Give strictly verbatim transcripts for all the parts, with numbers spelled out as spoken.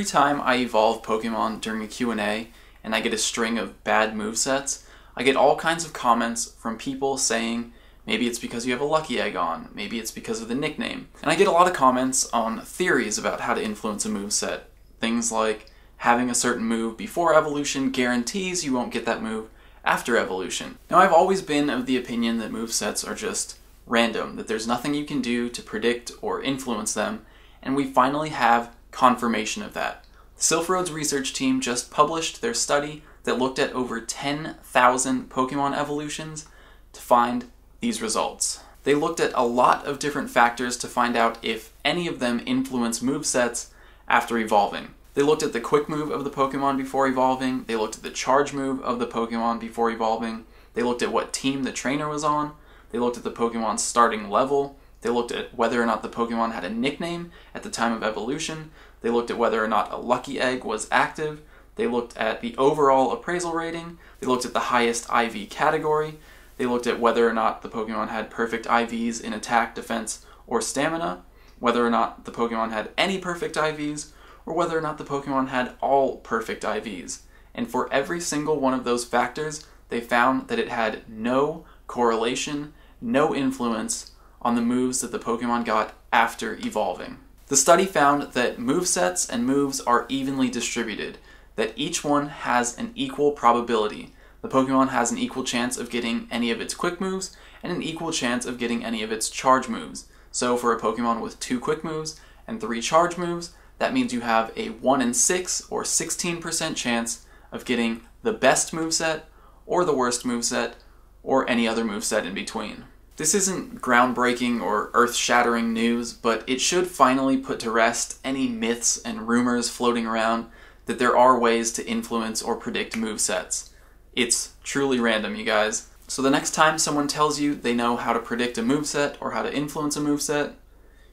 every time I evolve Pokemon during a Q and A and I get a string of bad movesets, I get all kinds of comments from people saying, maybe it's because you have a lucky egg on, maybe it's because of the nickname. And I get a lot of comments on theories about how to influence a moveset. Things like, having a certain move before evolution guarantees you won't get that move after evolution. Now, I've always been of the opinion that movesets are just random, that there's nothing you can do to predict or influence them, and we finally have confirmation of that. The Silph Road's research team just published their study that looked at over ten thousand Pokemon evolutions to find these results. They looked at a lot of different factors to find out if any of them influence movesets after evolving. They looked at the quick move of the Pokemon before evolving, they looked at the charge move of the Pokemon before evolving, they looked at what team the trainer was on, they looked at the Pokemon's starting level, they looked at whether or not the Pokemon had a nickname at the time of evolution, they looked at whether or not a lucky egg was active, they looked at the overall appraisal rating, they looked at the highest I V category, they looked at whether or not the Pokemon had perfect I Vs in attack, defense, or stamina, whether or not the Pokemon had any perfect I Vs, or whether or not the Pokemon had all perfect I Vs. And for every single one of those factors, they found that it had no correlation, no influence on the moves that the Pokemon got after evolving. The study found that movesets and moves are evenly distributed, that each one has an equal probability. The Pokemon has an equal chance of getting any of its quick moves, and an equal chance of getting any of its charge moves. So for a Pokemon with two quick moves and three charge moves, that means you have a one in six or sixteen percent chance of getting the best moveset, or the worst moveset, or any other moveset in between. This isn't groundbreaking or earth-shattering news, but it should finally put to rest any myths and rumors floating around that there are ways to influence or predict movesets. It's truly random, you guys. So the next time someone tells you they know how to predict a moveset or how to influence a moveset,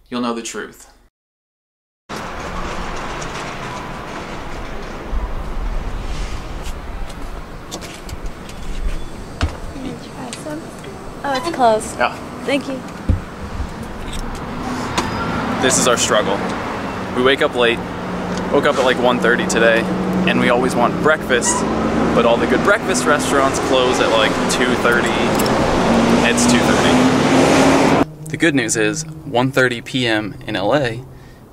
you'll know the truth. Oh, it's closed. Yeah. Thank you. This is our struggle. We wake up late. Woke up at like one thirty today, and we always want breakfast, but all the good breakfast restaurants close at like two thirty. It's two thirty. The good news is one thirty p m in L A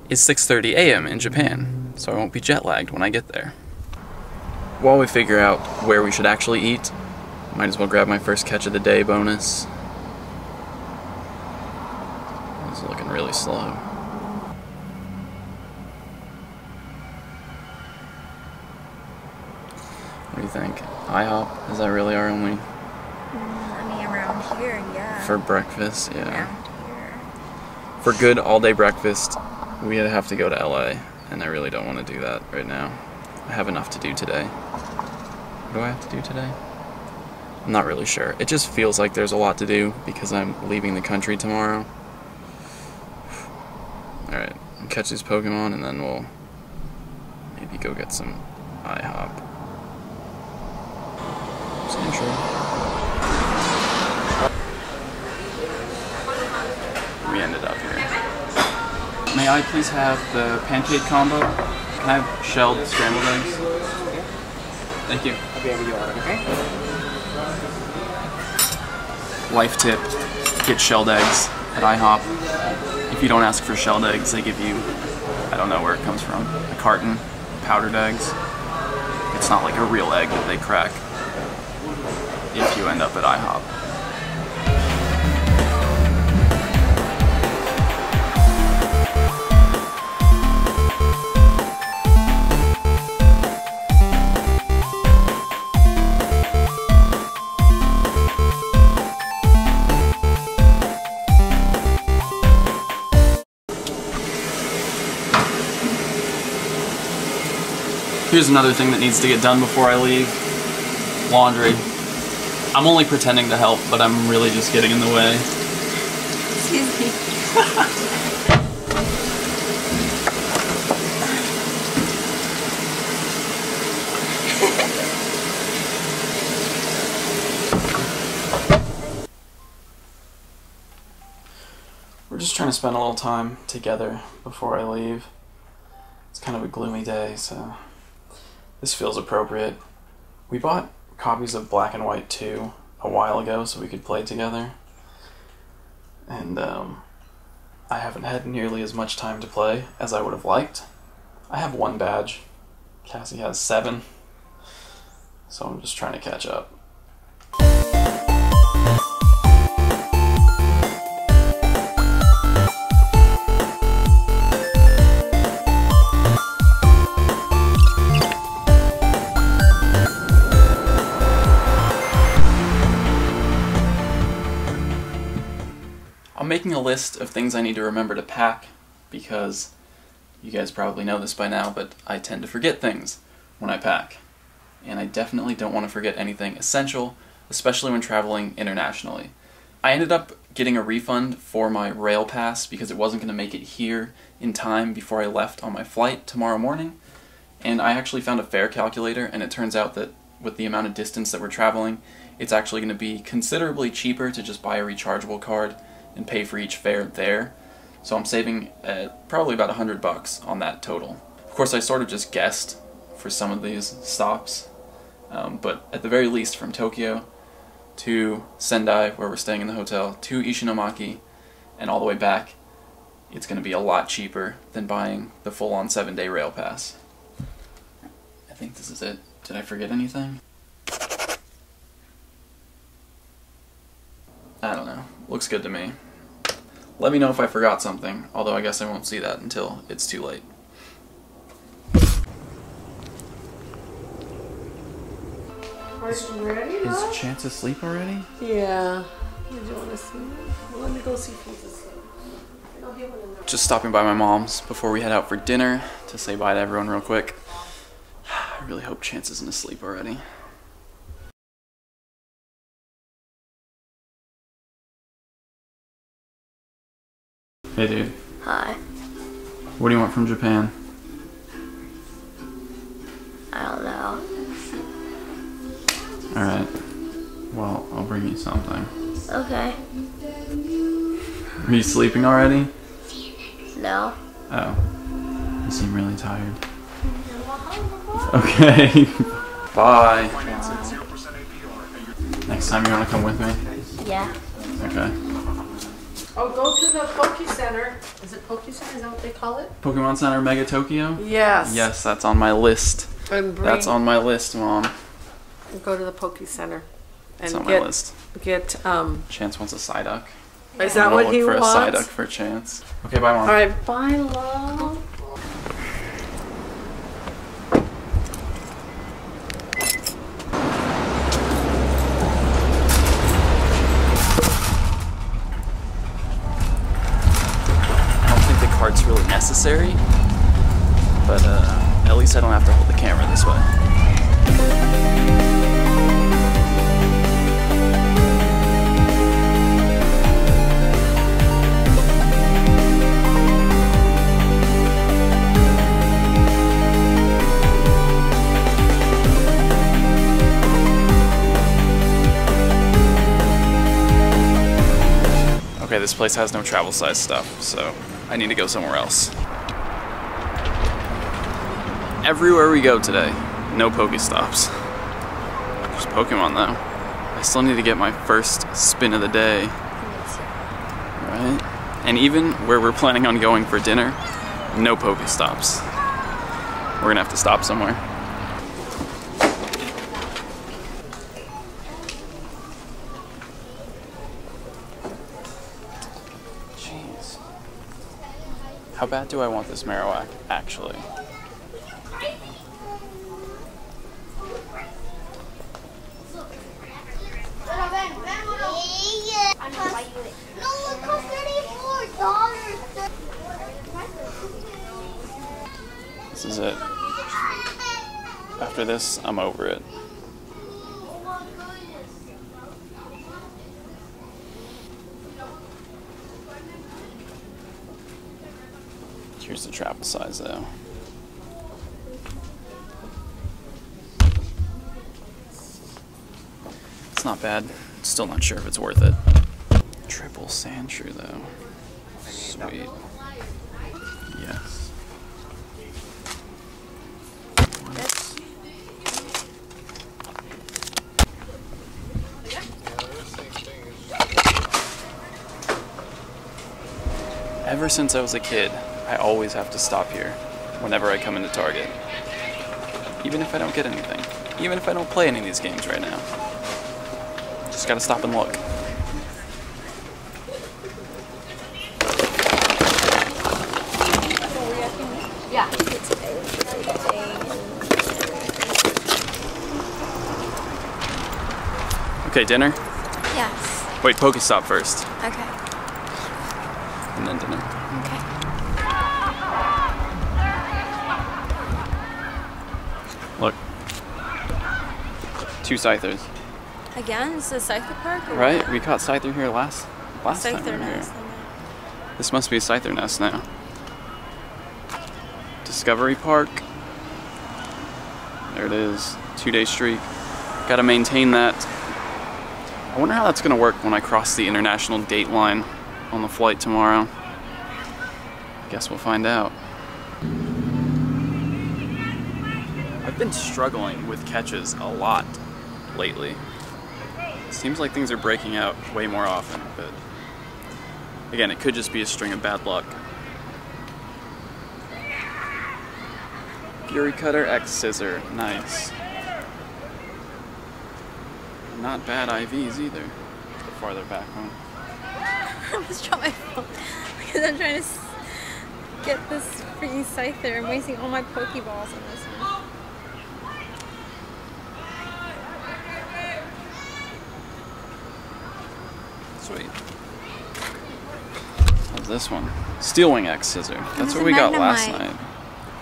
is six thirty a m in Japan, so I won't be jet lagged when I get there. While we figure out where we should actually eat, might as well grab my first catch of the day bonus. This is looking really slow. What do you think? I hop? Is that really our only? Mm, I mean, around here, yeah. For breakfast, yeah. Around here. For good all-day breakfast, we'd have to go to L A, and I really don't want to do that right now. I have enough to do today. What do I have to do today? I'm not really sure. It just feels like there's a lot to do because I'm leaving the country tomorrow. Alright, I'll catch these Pokemon and then we'll maybe go get some I hop. Sandshrew. We ended up here. May I please have the pancake combo? Can I have shelled scrambled eggs? Thank you. I'll be able to order, okay? Life tip, get shelled eggs at I hop. If you don't ask for shelled eggs, they give you, I don't know where it comes from, a carton, powdered eggs. It's not like a real egg that they crack if you end up at I hop. Here's another thing that needs to get done before I leave. Laundry. I'm only pretending to help, but I'm really just getting in the way. Excuse me. We're just trying to spend a little time together before I leave. It's kind of a gloomy day, so this feels appropriate. We bought copies of Black and White two a while ago so we could play together, and um, I haven't had nearly as much time to play as I would have liked. I have one badge, Cassie has seven, so I'm just trying to catch up. I'm making a list of things I need to remember to pack because you guys probably know this by now, but I tend to forget things when I pack. And I definitely don't want to forget anything essential, especially when traveling internationally. I ended up getting a refund for my rail pass because it wasn't going to make it here in time before I left on my flight tomorrow morning. And I actually found a fare calculator, and it turns out that with the amount of distance that we're traveling, it's actually going to be considerably cheaper to just buy a rechargeable card and pay for each fare there. So I'm saving uh, probably about a hundred bucks on that total. Of course, I sort of just guessed for some of these stops, um, but at the very least from Tokyo to Sendai, where we're staying in the hotel, to Ishinomaki, and all the way back, it's gonna be a lot cheaper than buying the full-on seven-day rail pass. I think this is it. Did I forget anything? I don't know. Looks good to me. Let me know if I forgot something, although I guess I won't see that until it's too late. Is, is Chance asleep already? Yeah. Did you want to see him? Well, let me go see Chance asleep. Just stopping by my mom's before we head out for dinner to say bye to everyone real quick. I really hope Chance isn't asleep already. Hey dude. Hi. What do you want from Japan? I don't know. Alright. Well, I'll bring you something. Okay. Are you sleeping already? No. Oh. You seem really tired. Okay. Bye. Bye. Next time you want to come with me? Yeah. Okay. Oh, go to the Pokemon Center. Is it Pokemon Center? Is that what they call it? Pokemon Center Mega Tokyo? Yes. Yes, that's on my list. And bring, that's on my list, Mom. Go to the Pokemon Center. And that's on get, my list. Get, um... Chance wants a Psyduck. Yeah. Is that what he wants? I'm gonna look for a Psyduck for Chance. Okay, bye, Mom. Alright, bye, love. Necessary, but uh, at least I don't have to hold the camera this way. Okay, this place has no travel size stuff, so I need to go somewhere else. Everywhere we go today, no Pokestops. There's Pokemon though. I still need to get my first spin of the day. Right? And even where we're planning on going for dinner, no Pokestops. We're gonna have to stop somewhere. How bad do I want this Marowak, actually? This is it. After this, I'm over it. Here's the travel size though. It's not bad. Still not sure if it's worth it. Triple Sandshrew though. Sweet. Yes. Ever since I was a kid, I always have to stop here whenever I come into Target. Even if I don't get anything. Even if I don't play any of these games right now. Just gotta stop and look. Okay, dinner? Yes. Wait, Pokestop first. Okay. And then dinner. Okay. Look. Two Scythers. Again? Is this a Scyther park? Or right? What? We caught Scyther here last, last Scyther time. Scyther nest. Here. This must be a Scyther nest now. Discovery Park. There it is. Two-day streak. Gotta maintain that. I wonder how that's gonna work when I cross the international date line on the flight tomorrow. Guess we'll find out. I've been struggling with catches a lot lately. It seems like things are breaking out way more often, but again, it could just be a string of bad luck. Fury Cutter, X Scissor, nice. Not bad I Vs either. Let's go farther back home. I just dropped my phone because I'm trying to get this freaking Scyther. I'm wasting all my Pokeballs on this one. Sweet. How's this one? Steelwing X Scissor. That's what we got last night.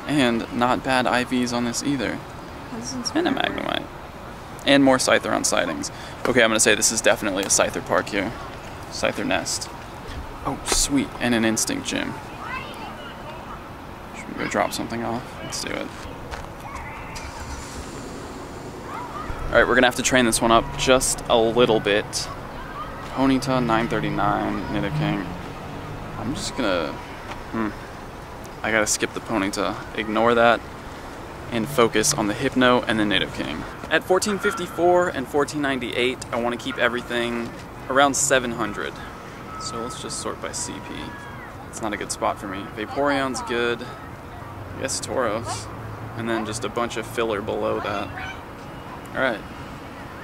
And not bad I Vs on this either. And a Magnemite. And more Scyther on sightings. Okay, I'm gonna say this is definitely a Scyther park here. Scyther nest. Oh, sweet, and an Instinct Gym. Should we go drop something off? Let's do it. All right, we're gonna have to train this one up just a little bit. Ponyta, nine thirty-nine, Nidoking. I'm just gonna, hmm. I gotta skip the Ponyta, ignore that, and focus on the Hypno and the Nidoking. At fourteen fifty-four and fourteen ninety-eight, I want to keep everything around seven hundred. So let's just sort by C P. It's not a good spot for me. Vaporeon's good. I guess Tauros. And then just a bunch of filler below that. Alright.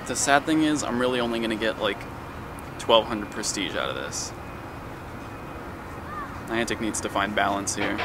The sad thing is, I'm really only going to get like twelve hundred prestige out of this. Niantic needs to find balance here.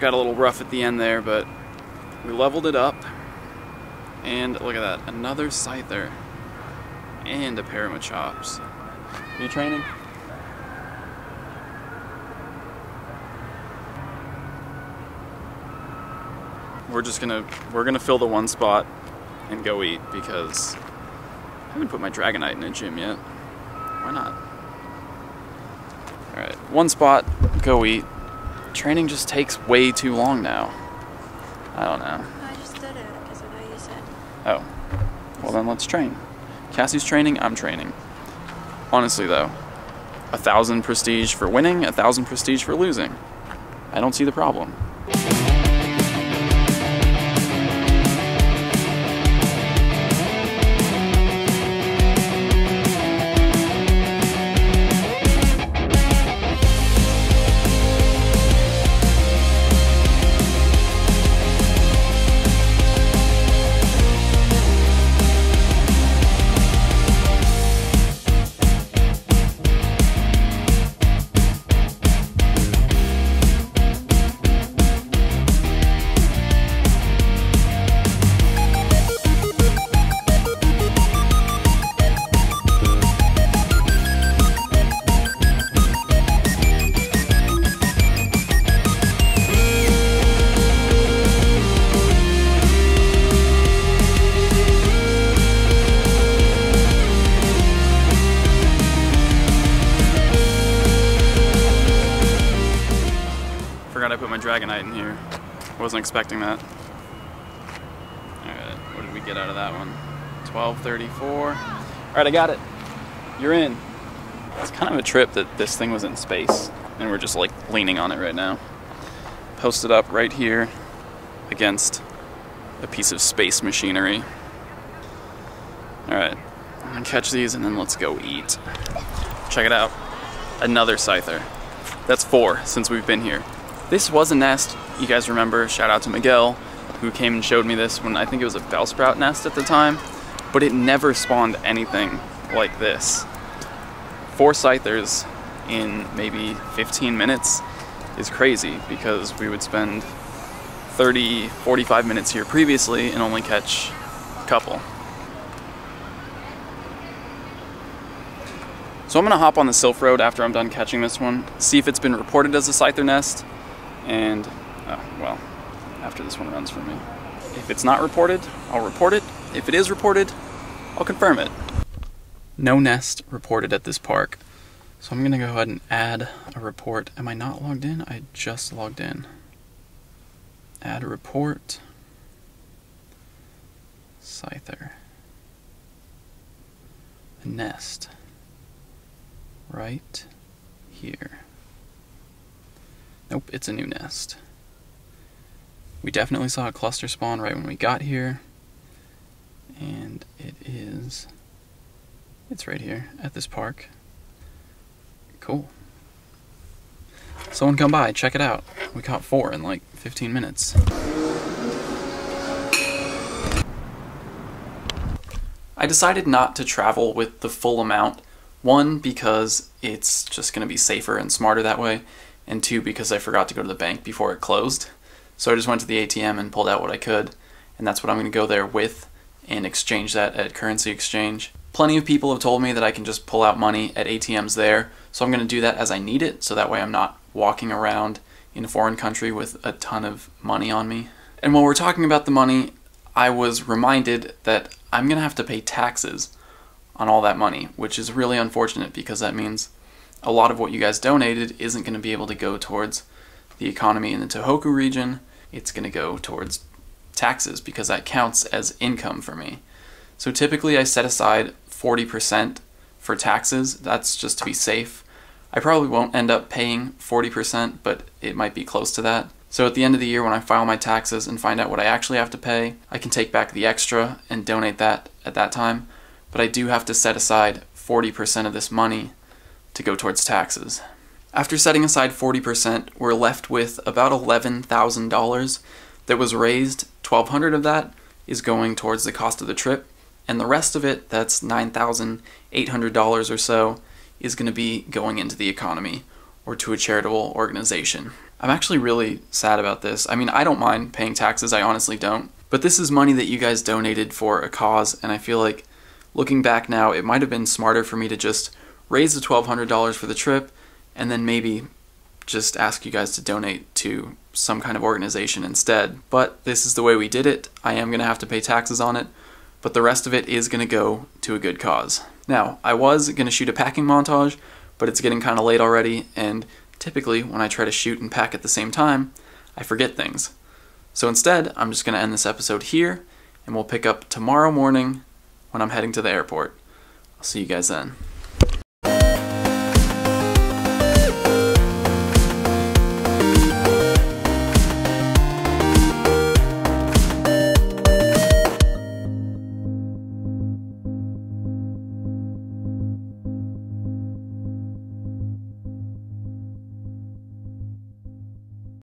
Got a little rough at the end there, but we leveled it up, and look at that, another Scyther and a pair of Machops. Are you training? We're just gonna we're gonna fill the one spot and go eat because I haven't put my Dragonite in a gym yet. Why not? Alright, one spot, go eat. Training just takes way too long now. I don't know. I just did it because I know you said. Oh. Well then let's train. Cassie's training, I'm training. Honestly though, a thousand prestige for winning, a thousand prestige for losing. I don't see the problem. Dragonite in here. Wasn't expecting that. Alright, what did we get out of that one? twelve thirty-four. Alright, I got it. You're in. It's kind of a trip that this thing was in space, and we're just like leaning on it right now. Posted up right here against a piece of space machinery. Alright, I'm gonna catch these and then let's go eat. Check it out. Another Scyther. That's four since we've been here. This was a nest, you guys remember, shout out to Miguel, who came and showed me this when I think it was a Bellsprout nest at the time, but it never spawned anything like this. Four Scythers in maybe fifteen minutes is crazy, because we would spend thirty, forty-five minutes here previously and only catch a couple. So I'm gonna hop on the Silph Road after I'm done catching this one, see if it's been reported as a Scyther nest, and, oh, well, after this one runs for me. If it's not reported, I'll report it. If it is reported, I'll confirm it. No nest reported at this park. So I'm gonna go ahead and add a report. Am I not logged in? I just logged in. Add a report. Scyther. A nest. Right here. Nope, it's a new nest. We definitely saw a cluster spawn right when we got here. And it is, it's right here at this park. Cool. Someone come by, check it out. We caught four in like fifteen minutes. I decided not to travel with the full amount. One, because it's just going to be safer and smarter that way, and two, because I forgot to go to the bank before it closed. So I just went to the A T M and pulled out what I could, and that's what I'm going to go there with and exchange that at currency exchange. Plenty of people have told me that I can just pull out money at A T Ms there, so I'm going to do that as I need it, so that way I'm not walking around in a foreign country with a ton of money on me. And while we're talking about the money, I was reminded that I'm going to have to pay taxes on all that money, which is really unfortunate, because that means a lot of what you guys donated isn't going to be able to go towards the economy in the Tohoku region. It's going to go towards taxes, because that counts as income for me. So typically I set aside forty percent for taxes. That's just to be safe. I probably won't end up paying forty percent, but it might be close to that. So at the end of the year, when I file my taxes and find out what I actually have to pay, I can take back the extra and donate that at that time. But I do have to set aside forty percent of this money to go towards taxes. After setting aside forty percent, we're left with about eleven thousand dollars that was raised. twelve hundred dollars of that is going towards the cost of the trip, and the rest of it, that's nine thousand eight hundred dollars or so, is going to be going into the economy or to a charitable organization. I'm actually really sad about this. I mean, I don't mind paying taxes, I honestly don't, but this is money that you guys donated for a cause, and I feel like, looking back now, it might have been smarter for me to just raise the twelve hundred dollars for the trip and then maybe just ask you guys to donate to some kind of organization instead. But this is the way we did it. I am going to have to pay taxes on it, but the rest of it is going to go to a good cause. Now, I was going to shoot a packing montage, but it's getting kind of late already, and typically when I try to shoot and pack at the same time, I forget things. So instead, I'm just going to end this episode here, and we'll pick up tomorrow morning when I'm heading to the airport. I'll see you guys then.